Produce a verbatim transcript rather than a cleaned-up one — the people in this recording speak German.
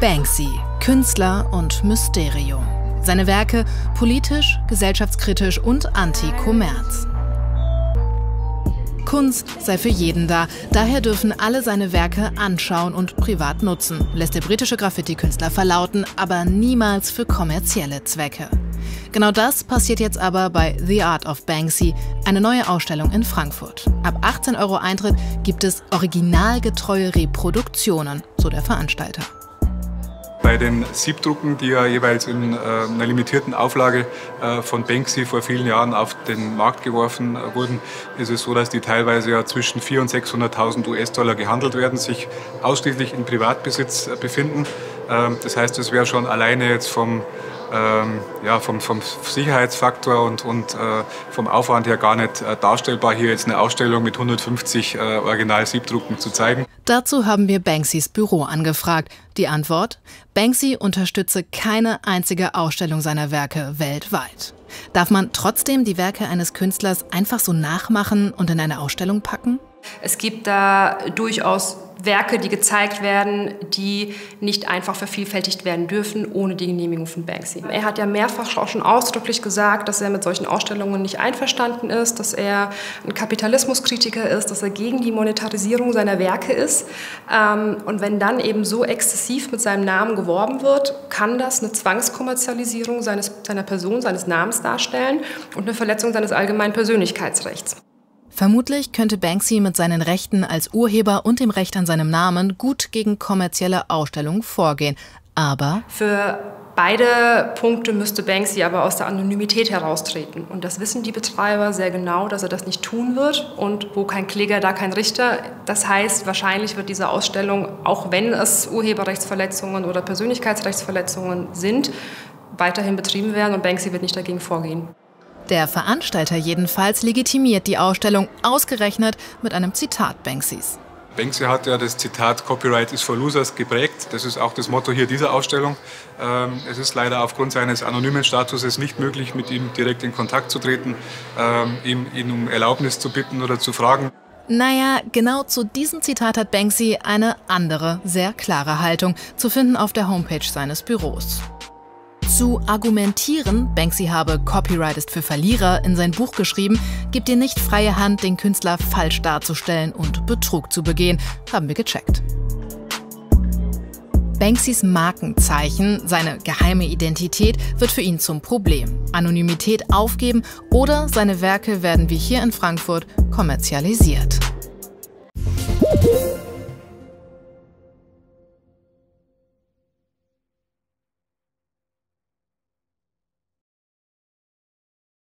Banksy, Künstler und Mysterium. Seine Werke politisch, gesellschaftskritisch und anti-Kommerz. Kunst sei für jeden da, daher dürfen alle seine Werke anschauen und privat nutzen, lässt der britische Graffiti-Künstler verlauten, aber niemals für kommerzielle Zwecke. Genau das passiert jetzt aber bei The Art of Banksy, eine neue Ausstellung in Frankfurt. Ab achtzehn Euro Eintritt gibt es originalgetreue Reproduktionen, so der Veranstalter. Bei den Siebdrucken, die ja jeweils in äh, einer limitierten Auflage äh, von Banksy vor vielen Jahren auf den Markt geworfen äh, wurden, ist es so, dass die teilweise ja zwischen vierhunderttausend und sechshunderttausend U S-Dollar gehandelt werden, sich ausschließlich in Privatbesitz äh, befinden. Ähm, das heißt, es wäre schon alleine jetzt vom, ähm, ja, vom, vom Sicherheitsfaktor und, und äh, vom Aufwand her gar nicht äh, darstellbar, hier jetzt eine Ausstellung mit hundertfünfzig äh, Original-Siebdrucken zu zeigen. Dazu haben wir Banksys Büro angefragt. Die Antwort? Banksy unterstütze keine einzige Ausstellung seiner Werke weltweit. Darf man trotzdem die Werke eines Künstlers einfach so nachmachen und in eine Ausstellung packen? Es gibt da durchaus Werke, die gezeigt werden, die nicht einfach vervielfältigt werden dürfen, ohne die Genehmigung von Banksy. Er hat ja mehrfach auch schon ausdrücklich gesagt, dass er mit solchen Ausstellungen nicht einverstanden ist, dass er ein Kapitalismuskritiker ist, dass er gegen die Monetarisierung seiner Werke ist. Und wenn dann eben so exzessiv mit seinem Namen geworben wird, kann das eine Zwangskommerzialisierung seines, seiner Person, seines Namens darstellen und eine Verletzung seines allgemeinen Persönlichkeitsrechts. Vermutlich könnte Banksy mit seinen Rechten als Urheber und dem Recht an seinem Namen gut gegen kommerzielle Ausstellungen vorgehen. Aber für beide Punkte müsste Banksy aber aus der Anonymität heraustreten. Und das wissen die Betreiber sehr genau, dass er das nicht tun wird. Und wo kein Kläger, da kein Richter. Das heißt, wahrscheinlich wird diese Ausstellung, auch wenn es Urheberrechtsverletzungen oder Persönlichkeitsrechtsverletzungen sind, weiterhin betrieben werden und Banksy wird nicht dagegen vorgehen. Der Veranstalter jedenfalls legitimiert die Ausstellung ausgerechnet mit einem Zitat Banksys. Banksy hat ja das Zitat "Copyright is for losers" geprägt. Das ist auch das Motto hier dieser Ausstellung. Es ist leider aufgrund seines anonymen Statuses nicht möglich, mit ihm direkt in Kontakt zu treten, ihn, ihn um Erlaubnis zu bitten oder zu fragen. Naja, genau zu diesem Zitat hat Banksy eine andere, sehr klare Haltung, zu finden auf der Homepage seines Büros. Zu argumentieren, Banksy habe "Copyright ist für Verlierer" in sein Buch geschrieben, gibt ihr nicht freie Hand, den Künstler falsch darzustellen und Betrug zu begehen, haben wir gecheckt. Banksys Markenzeichen, seine geheime Identität, wird für ihn zum Problem. Anonymität aufgeben oder seine Werke werden wie hier in Frankfurt kommerzialisiert.